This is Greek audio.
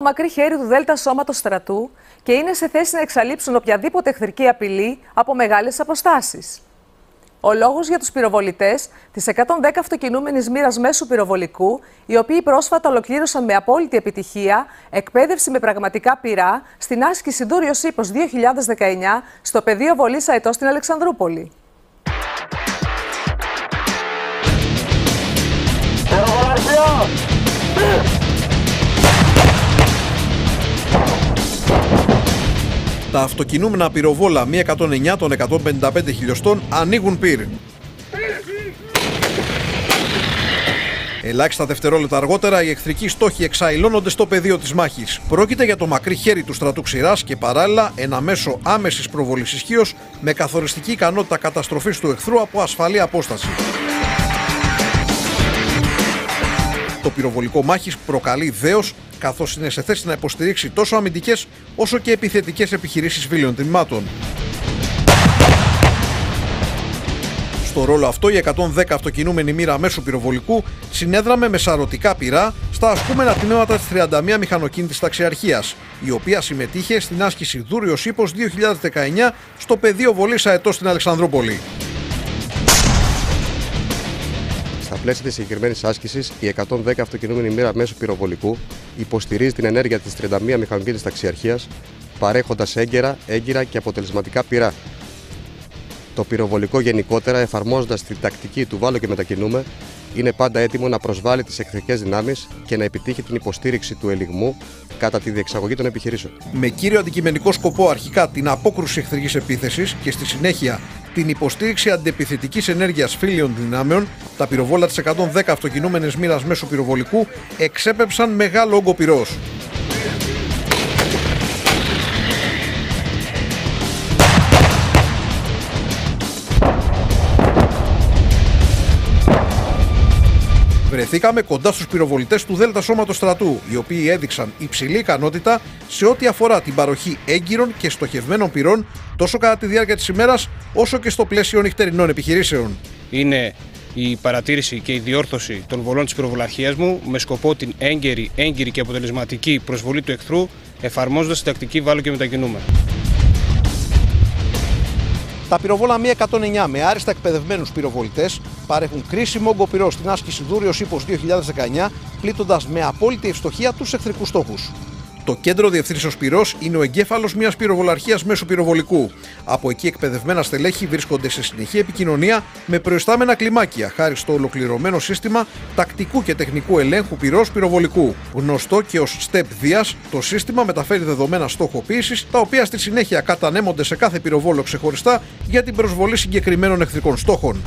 Το μακρύ χέρι του ΔΕΛΤΑ Σώματος Στρατού και είναι σε θέση να εξαλείψουν οποιαδήποτε εχθρική απειλή από μεγάλες αποστάσεις. Ο λόγος για τους πυροβολητές της 110 αυτοκινούμενης μοίρας μέσου πυροβολικού, οι οποίοι πρόσφατα ολοκλήρωσαν με απόλυτη επιτυχία εκπαίδευση με πραγματικά πυρά στην άσκηση Δούριος ΙΠΠΟΣ 2019 στο πεδίο βολής Αετός στην Αλεξανδρούπολη. Τα αυτοκινούμενα πυροβόλα M-109 των 155 χιλιοστών ανοίγουν πυρ. Ελάχιστα δευτερόλεπτα αργότερα, οι εχθρικοί στόχοι εξαϊλώνονται στο πεδίο της μάχης. Πρόκειται για το μακρύ χέρι του στρατού ξηράς και παράλληλα ένα μέσο άμεσης προβολής ισχύως με καθοριστική ικανότητα καταστροφής του εχθρού από ασφαλή απόσταση. Το πυροβολικό μάχης προκαλεί δέος, καθώς είναι σε θέση να υποστηρίξει τόσο αμυντικές όσο και επιθετικές επιχειρήσεις βίλιων τμήματων. Στο ρόλο αυτό, η 110 αυτοκινούμενη μοίρα μέσου πυροβολικού συνέδραμε με σαρωτικά πυρά στα ασκούμενα τμήματα της 31 Μηχανοκίνητης Ταξιαρχίας, η οποία συμμετείχε στην άσκηση Δούρειος ΙΠΠΟΣ 2019 στο πεδίο βολής Αετός στην Αλεξανδρούπολη. Στα πλαίσια της συγκεκριμένης άσκησης, η 110 αυτοκινούμενη μοίρα μέσου πυροβολικού υποστηρίζει την ενέργεια της 31 Μηχανοκίνητης Ταξιαρχίας, παρέχοντας έγκαιρα, έγκυρα και αποτελεσματικά πυρά. Το πυροβολικό γενικότερα, εφαρμόζοντας την τακτική του «βάλω και μετακινούμε», είναι πάντα έτοιμο να προσβάλλει τις εχθρικές δυνάμεις και να επιτύχει την υποστήριξη του ελιγμού κατά τη διεξαγωγή των επιχειρήσεων. Με κύριο αντικειμενικό σκοπό αρχικά την απόκρουση εχθρικής επίθεσης και στη συνέχεια την υποστήριξη αντιεπιθετικής ενέργειας φίλιων δυνάμεων, τα πυροβόλα της 110 αυτοκινούμενης μοίρας μέσου πυροβολικού εξέπεψαν μεγάλο όγκο πυρός. Βρεθήκαμε κοντά στους πυροβολητές του ΔΕΛΤΑ Σώματος Στρατού, οι οποίοι έδειξαν υψηλή ικανότητα σε ό,τι αφορά την παροχή έγκυρων και στοχευμένων πυρών τόσο κατά τη διάρκεια της ημέρας όσο και στο πλαίσιο νυχτερινών επιχειρήσεων. Είναι η παρατήρηση και η διόρθωση των βολών της πυροβολαρχίας μου με σκοπό την έγκυρη και αποτελεσματική προσβολή του εχθρού, εφαρμόζοντας την τακτική «βάλω και μετακινούμε». Τα πυροβόλα M-109 με άριστα εκπαιδευμένους πυροβολητές παρέχουν κρίσιμο όγκο πυρός στην άσκηση Δούρειος ΙΠΠΟΣ 2019, πλήττοντας με απόλυτη ευστοχία τους εχθρικούς στόχους. Το κέντρο διευθύνσεως πυρός είναι ο εγκέφαλος μιας πυροβολαρχίας μέσου πυροβολικού. Από εκεί εκπαιδευμένα στελέχη βρίσκονται σε συνεχή επικοινωνία με προϊστάμενα κλιμάκια, χάρη στο ολοκληρωμένο σύστημα τακτικού και τεχνικού ελέγχου πυρός πυροβολικού. Γνωστό και ως STEP-DIAS, το σύστημα μεταφέρει δεδομένα στοχοποίησης, τα οποία στη συνέχεια κατανέμονται σε κάθε πυροβόλο ξεχωριστά για την προσβολή συγκεκριμένων εχθρικών στόχων.